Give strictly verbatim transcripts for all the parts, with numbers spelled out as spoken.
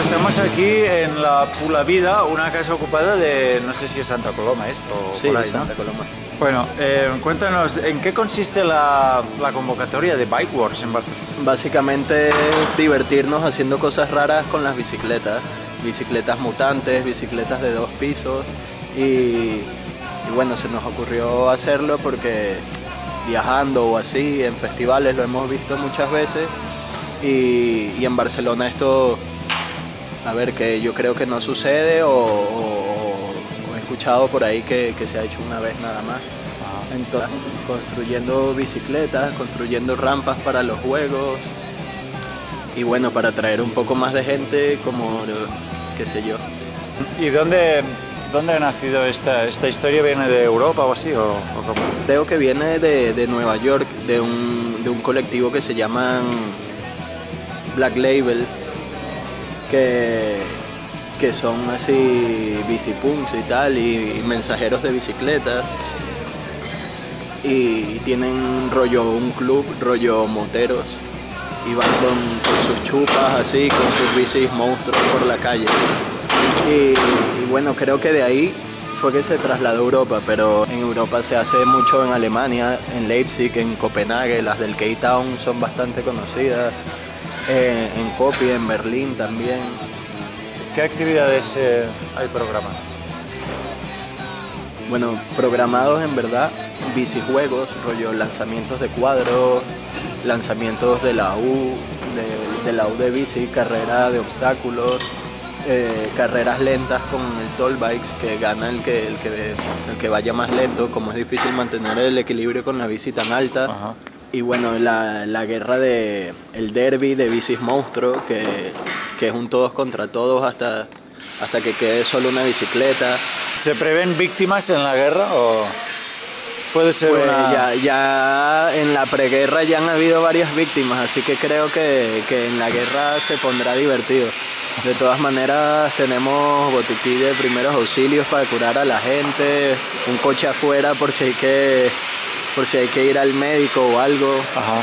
Bueno, estamos aquí en la Pula Vida, una casa ocupada de, no sé si es Santa Coloma esto o sí, por ahí, de Santa ¿no? Coloma. Bueno, eh, cuéntanos, ¿en qué consiste la, la convocatoria de Bike Wars en Barcelona? Básicamente divertirnos haciendo cosas raras con las bicicletas, bicicletas mutantes, bicicletas de dos pisos y, y bueno, se nos ocurrió hacerlo porque viajando o así, en festivales lo hemos visto muchas veces y, y en Barcelona esto, a ver, que yo creo que no sucede o, o escuchado por ahí que, que se ha hecho una vez nada más. Wow. Entonces, construyendo bicicletas, construyendo rampas para los juegos y bueno, para atraer un poco más de gente, como qué sé yo. ¿Y dónde, dónde ha nacido esta, esta historia? ¿Viene de Europa o así? O, o cómo? Creo que viene de, de Nueva York, de un, de un colectivo que se llaman Black Label, que... que son así bicipunks y tal, y, y mensajeros de bicicletas. Y tienen rollo un club, rollo moteros. Y van con, con sus chupas así, con sus bicis monstruos por la calle. Y, y bueno, creo que de ahí fue que se trasladó a Europa, pero en Europa se hace mucho en Alemania, en Leipzig, en Copenhague, las del K-Town son bastante conocidas. Eh, en Copenhague, en Berlín también. ¿Qué actividades eh, hay programadas? Bueno, programados en verdad, bicijuegos, rollo lanzamientos de cuadros, lanzamientos de la U, de, de la U de bici, carrera de obstáculos, eh, carreras lentas con el toll bikes que gana el que, el, que, el que vaya más lento, como es difícil mantener el equilibrio con la bici tan alta. Ajá. Y bueno, la, la guerra de el derby de bicis monstruo, que, que es un todos contra todos hasta, hasta que quede solo una bicicleta. ¿Se prevén víctimas en la guerra o puede ser pues una...? Ya, ya en la preguerra ya han habido varias víctimas, así que creo que, que en la guerra se pondrá divertido. De todas maneras, tenemos botiquín de primeros auxilios para curar a la gente, un coche afuera por si hay que... por si hay que ir al médico o algo. Ajá.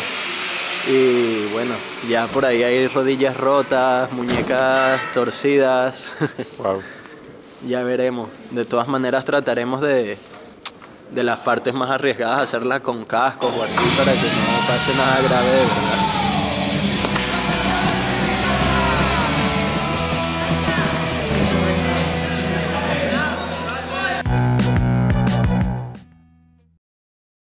Y bueno, ya por ahí hay rodillas rotas, muñecas torcidas. Wow. Ya veremos. De todas maneras trataremos de, de las partes más arriesgadas hacerlas con cascos o así para que no pase nada grave, ¿verdad?